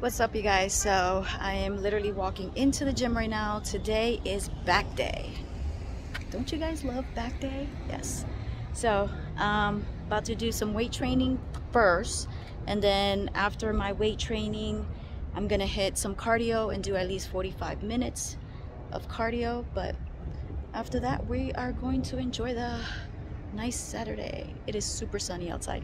What's up, you guys? So I am literally walking into the gym right now. Today is back day. Don't you guys love back day? Yes. So about to do some weight training first, and then after my weight training I'm gonna hit some cardio and do at least 45 minutes of cardio. But after that we are going to enjoy the nice Saturday. It is super sunny outside.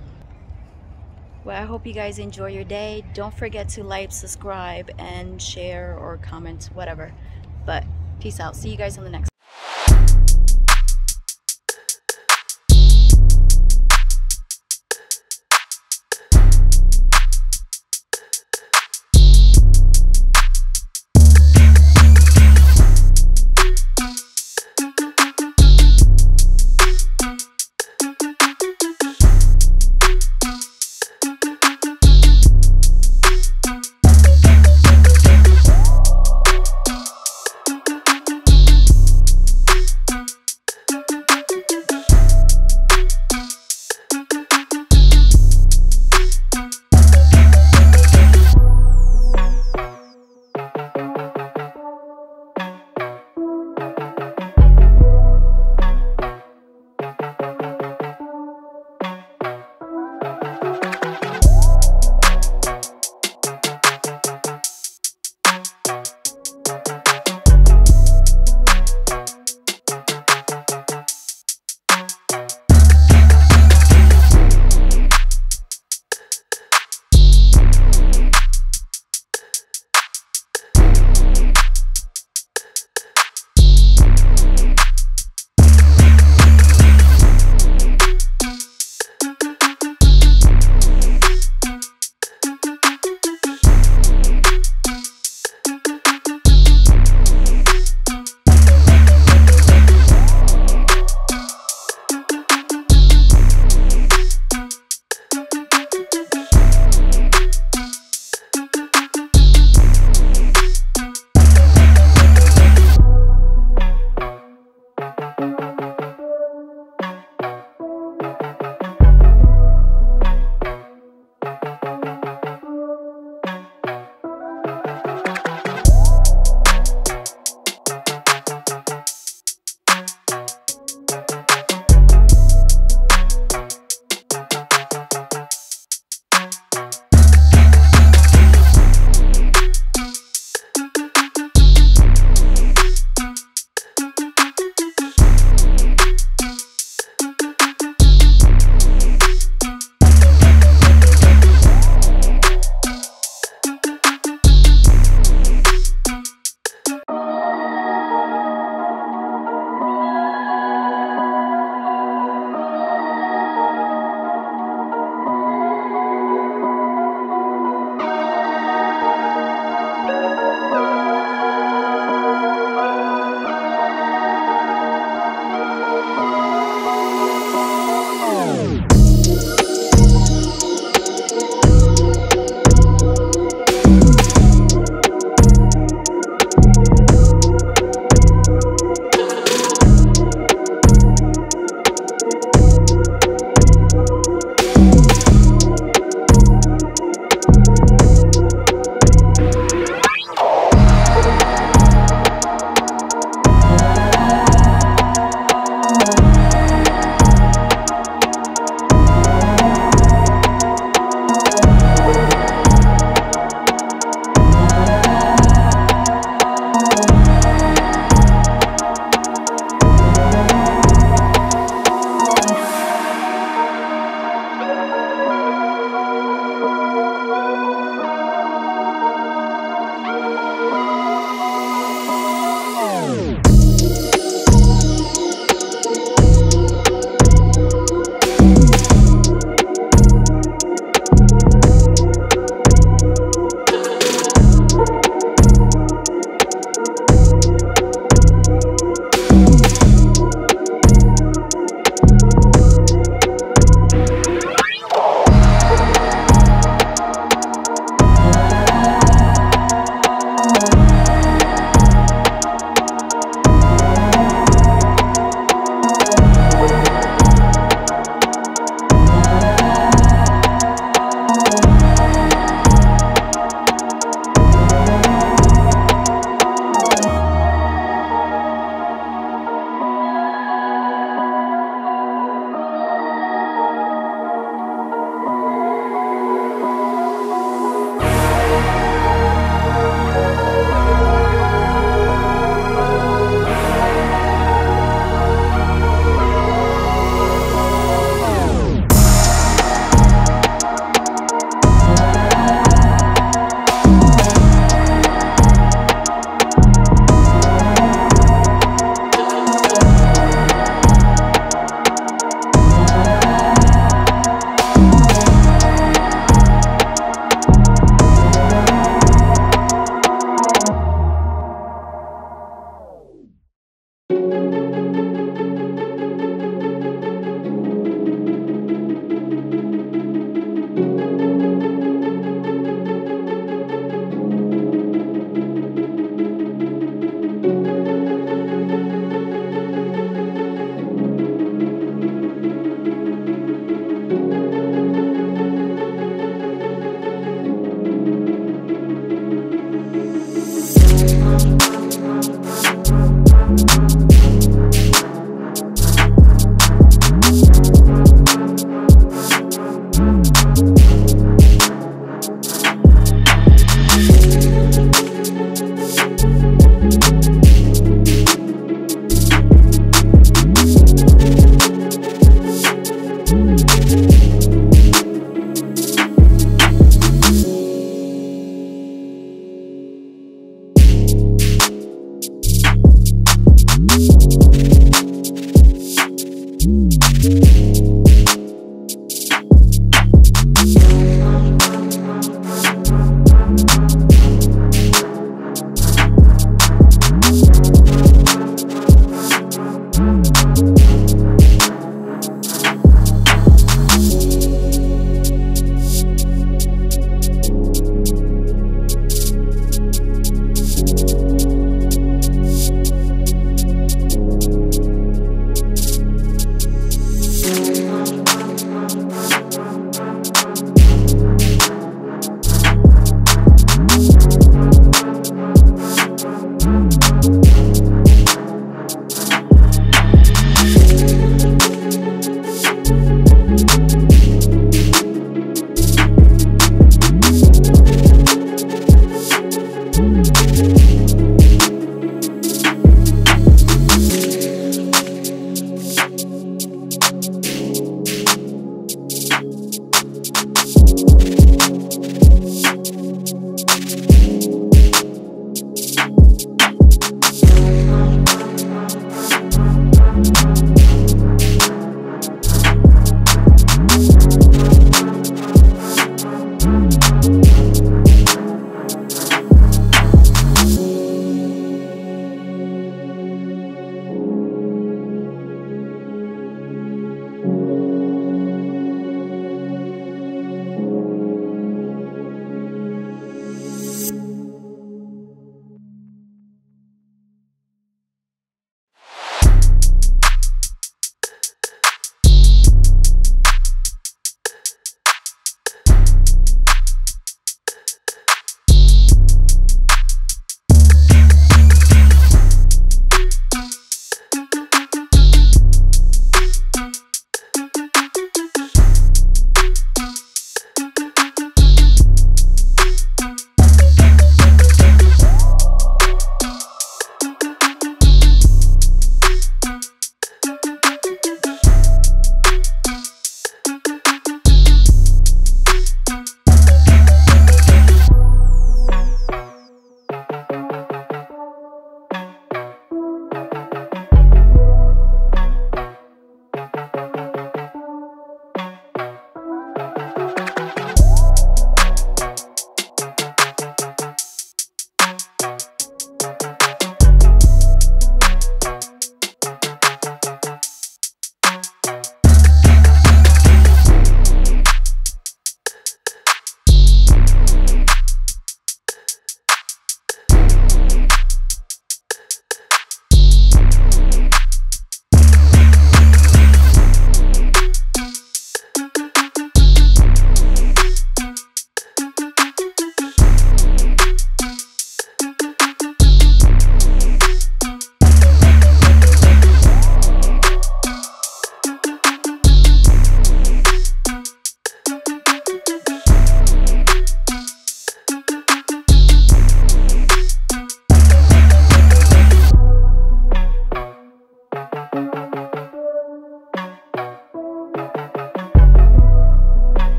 Well, I hope you guys enjoy your day. Don't forget to like, subscribe, and share or comment, whatever. But peace out. See you guys on the next one.